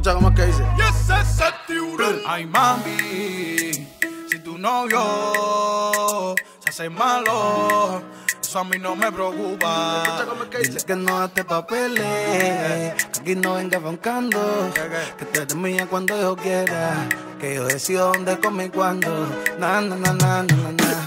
escucha cómo es que dice. Y ese es el tiburón. Ay, mami, si tu novio se hace malo, eso a mí no me preocupa. Escucha cómo es que dice. Dile que no haste papeles, que aquí no venga roncando, que te eres mía cuando yo quiera, que yo decido dónde comer y cuándo. Na, na, na, na, na, na.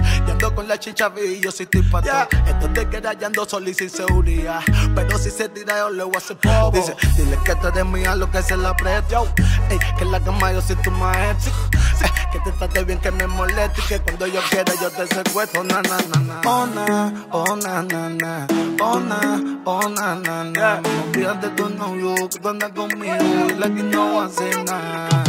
Yo ando con la chicha y yo soy tipo ya. Entonces queda ya ando solo y sin seguridad. Pero si se tira yo le voy a hacer poco. Dice, dile que tú eres mía, lo que se la presto. Ey, que en la cama yo soy tu maestro. Que te trate bien, que me moleste, que cuando yo quiera yo te secuestro. Na, na, na, na. Ona, ona, na, na. Ona, ona, na, na. Olvídate de tu novio, que tú andas conmigo y la que no hace nada.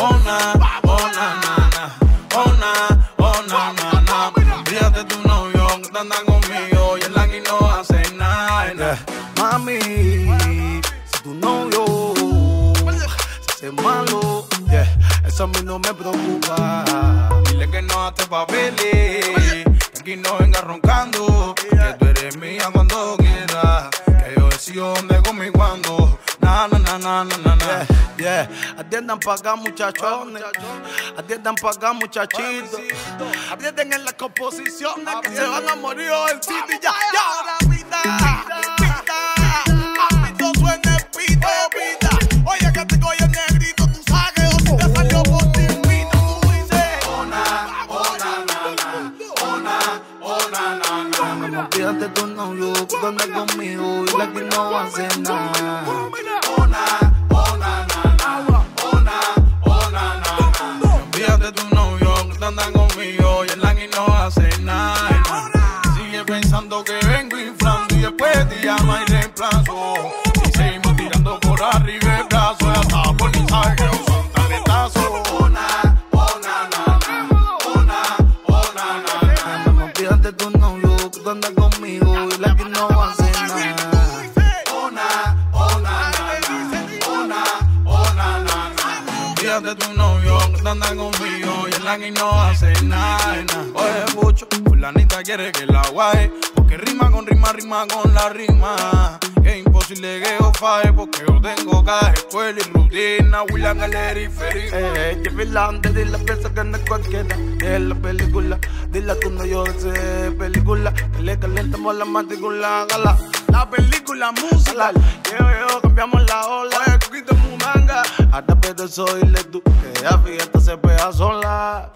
Ona, ona, na, na. Ona, ona, na, na. Olvídate de tu novio, que tú andas conmigo y la que no hace nada. Mami, si tu novio se hace malo, eso a mí no me preocupa. Dile que no haste papeles, que aquí no venga roncando, que tú eres mía cuando quieras, que yo decido dónde comer y cuándo. Na, na, na, na, na, na. Yeah, atiendan pa' acá, muchachones. Atiendan pa' acá, muchachitos. Atienden en las composiciones, que se van a morir hoy en City. Ya, ya, la vida. Olvídate de tu novio, tú andas conmigo y la que no hace nada. Ona, ona, na, na. Ona, ona, na, na. Olvídate de tu novio, tú andas conmigo y la que no hace nada. Sigue pensando que vengo inflando y después te llama y reemplazo. Y seguimos tirando por arriba el brazo y hasta por mi sangre no son talentazos. Ona, ona, na, na. Ona, ona, na, na. Olvídate de tu novio, tú andas conmigo. De tu novio que anda conmigo y el langui no hace nada. Oye, mucho, fulanita quiere que la guaje, porque rima con la rima. Es imposible que yo faje, porque yo tengo caja, escuela y rutina, William Galeri y Felipe. Llévela antes de las piezas que anda cualquiera, que es la película. Dile a tu novio de esa película, que le calentamos la matrícula, gala. La película, música, yo, cambiamos la ola. Oye, Cuquito Mumanga. Hasta pedazo dile tú, que ya fiesta se pega sola.